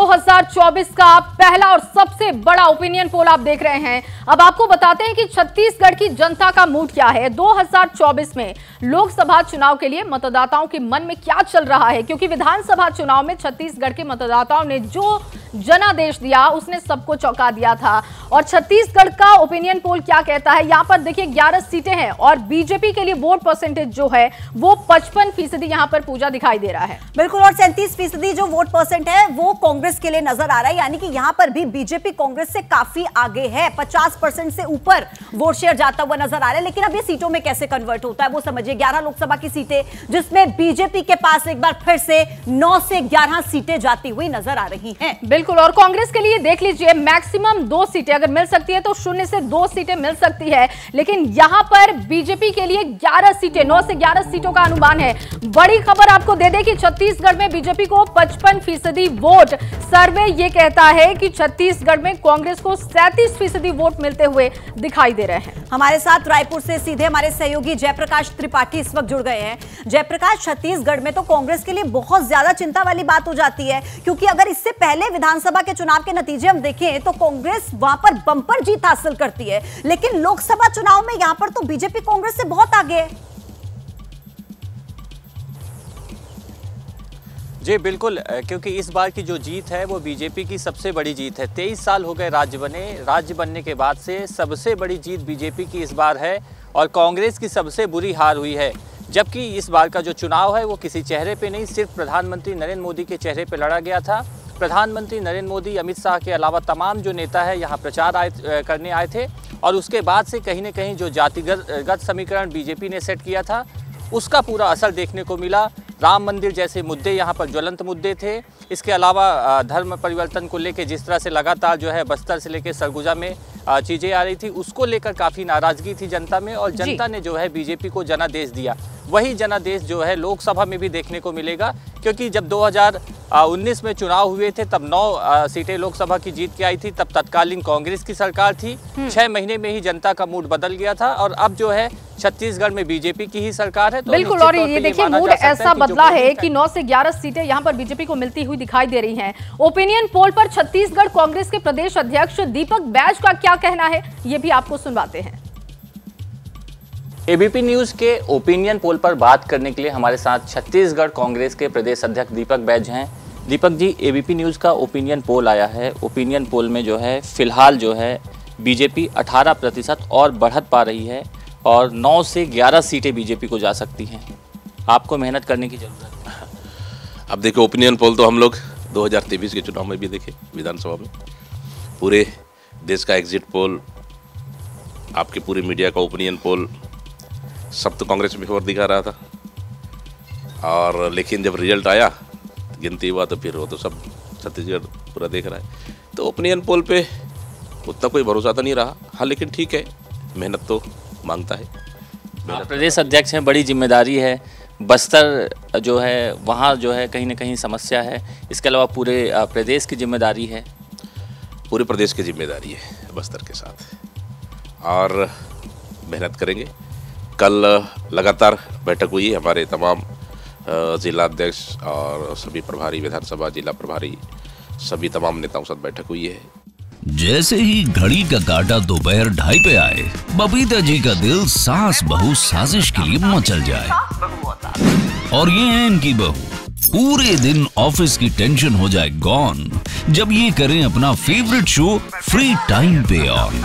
2024 का पहला और सबसे बड़ा ओपिनियन पोल आप देख रहे हैं। अब आपको बताते हैं कि छत्तीसगढ़ की जनता का मूड क्या है। 2024 में लोकसभा चुनाव के लिए मतदाताओं के मन में क्या चल रहा है, क्योंकि विधानसभा चुनाव में छत्तीसगढ़ के मतदाताओं ने जो जनादेश दिया उसने सबको चौंका दिया था। और छत्तीसगढ़ का ओपिनियन पोल क्या कहता है, यहाँ पर देखिए 11 सीटें हैं और बीजेपी के लिए वोट परसेंटेज जो है वो 55% यहाँ पर पूजा दिखाई दे रहा है। बिल्कुल, और 37% जो वोट परसेंट है वो कांग्रेस के लिए नजर आ रहा है, यानी कि यहाँ पर भी बीजेपी कांग्रेस से काफी आगे है। 50% से ऊपर वोट शेयर जाता हुआ नजर आ रहा है। लेकिन अब ये सीटों में कैसे कन्वर्ट होता है वो समझिए। 11 लोकसभा की सीटें जिसमें बीजेपी के पास एक बार फिर से 9 से 11 सीटें जाती हुई नजर आ रही है। बिल्कुल, और कांग्रेस के लिए देख लीजिए मैक्सिमम 2 सीटें अगर मिल सकती है तो 0 से 2 सीटें मिल सकती है, लेकिन यहाँ पर बीजेपी के लिए 11 सीटें, 9 से 11 सीटों का अनुमान है। बड़ी खबर आपको दे दें कि छत्तीसगढ़ में बीजेपी को 55% वोट, सर्वे ये कहता है कि छत्तीसगढ़ में कांग्रेस को 37% वोट मिलते हुए दिखाई दे रहे हैं। हमारे साथ रायपुर से सीधे हमारे सहयोगी जयप्रकाश त्रिपाठी इस वक्त जुड़ गए हैं। जयप्रकाश, छत्तीसगढ़ में तो कांग्रेस के लिए बहुत ज्यादा चिंता वाली बात हो जाती है, क्योंकि अगर इससे पहले विधानसभा के चुनाव के नतीजे हम देखें तो कांग्रेस वहां पर बंपर जीत हासिल करती है, लेकिन लोकसभा चुनाव में यहां पर तो बीजेपी कांग्रेस से बहुत आगे है। जी बिल्कुल, क्योंकि इस बार की जो जीत है वो बीजेपी की सबसे बड़ी जीत है। 23 साल हो गए राज्य बनने के बाद से सबसे बड़ी जीत बीजेपी की इस बार है और कांग्रेस की सबसे बुरी हार हुई है। जबकि इस बार का जो चुनाव है वो किसी चेहरे पे नहीं, सिर्फ प्रधानमंत्री नरेंद्र मोदी के चेहरे पे लड़ा गया था। प्रधानमंत्री नरेंद्र मोदी, अमित शाह के अलावा तमाम जो नेता है यहाँ प्रचार करने आए थे और उसके बाद से कहीं ना कहीं जो जातिगत समीकरण बीजेपी ने सेट किया था उसका पूरा असर देखने को मिला। राम मंदिर जैसे मुद्दे यहाँ पर ज्वलंत मुद्दे थे। इसके अलावा धर्म परिवर्तन को लेकर जिस तरह से लगातार जो है बस्तर से लेकर सरगुजा में चीज़ें आ रही थी उसको लेकर काफ़ी नाराज़गी थी जनता में और जनता ने जो है बीजेपी को जनादेश दिया। वही जनादेश जो है लोकसभा में भी देखने को मिलेगा, क्योंकि जब 2019 में चुनाव हुए थे तब 9 सीटें लोकसभा की जीत के आई थी, तब तत्कालीन कांग्रेस की सरकार थी। 6 महीने में ही जनता का मूड बदल गया था और अब जो है छत्तीसगढ़ में बीजेपी की ही सरकार है। तो बिल्कुल, और ये देखिए मूड ऐसा बदला है कि 9 से 11 सीटें यहां पर बीजेपी को मिलती हुई दिखाई दे रही हैं। ओपिनियन पोल पर छत्तीसगढ़ कांग्रेस के प्रदेश अध्यक्ष दीपक बैज का क्या कहना है ये भी आपको सुनवाते हैं। एबीपी न्यूज के ओपिनियन पोल पर बात करने के लिए हमारे साथ छत्तीसगढ़ कांग्रेस के प्रदेश अध्यक्ष दीपक बैज हैं। दीपक जी, एबीपी न्यूज का ओपिनियन पोल आया है, ओपिनियन पोल में जो है फिलहाल जो है बीजेपी 18% और बढ़त पा रही है और 9 से 11 सीटें बीजेपी को जा सकती हैं। आपको मेहनत करने की जरूरत है। अब देखो ओपिनियन पोल तो हम लोग 2023 के चुनाव में भी देखे, विधानसभा में पूरे देश का एग्जिट पोल, आपके पूरे मीडिया का ओपिनियन पोल सब तो कांग्रेस में फेवर दिखा रहा था, और लेकिन जब रिजल्ट आया गिनती हुआ तो फिर वो तो सब छत्तीसगढ़ पूरा देख रहा है। तो ओपिनियन पोल पे उतना कोई भरोसा तो नहीं रहा। हाँ, लेकिन ठीक है, मेहनत तो मांगता है। आप प्रदेश अध्यक्ष हैं, बड़ी जिम्मेदारी है। बस्तर जो है वहाँ जो है कहीं ना कहीं समस्या है, इसके अलावा पूरे प्रदेश की जिम्मेदारी है। पूरे प्रदेश की जिम्मेदारी है बस्तर के साथ, और मेहनत करेंगे। कल लगातार बैठक हुई, हमारे तमाम जिला अध्यक्ष और सभी प्रभारी, विधानसभा जिला प्रभारी, सभी तमाम नेताओं के साथ बैठक हुई है। जैसे ही घड़ी का काटा दोपहर 2:30 पे आए, बबीता जी का दिल सास बहू साजिश के लिए मचल जाए। और ये है इनकी बहू, पूरे दिन ऑफिस की टेंशन हो जाए गॉन जब ये करें अपना फेवरेट शो फ्री टाइम पे ऑन।